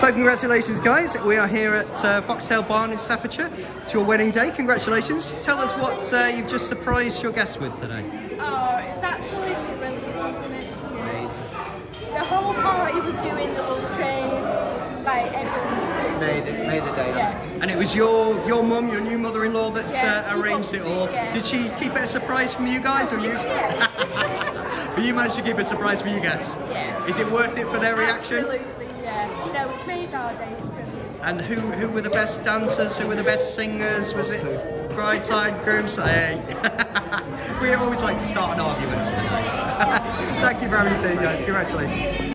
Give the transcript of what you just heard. So congratulations guys, we are here at Foxtail Barn in Staffordshire. It's your wedding day, congratulations. Tell us what you've just surprised your guests with today. Oh, it's absolutely brilliant, wasn't it? You know, the whole party was doing the whole train, like everyone. Made the day. Yeah. And it was your mum, your new mother-in-law that arranged it all. Yeah. Did she keep it a surprise from you guys? Or you? Yeah. But you managed to keep it a surprise for you guys? Yeah. Is it worth it for their reaction? Absolutely. Yeah, you know, it's made our day, it's brilliant. And who were the best dancers, who were the best singers, was it brideside, groomside? We always like to start an argument on the night. Thank you very much, guys, congratulations.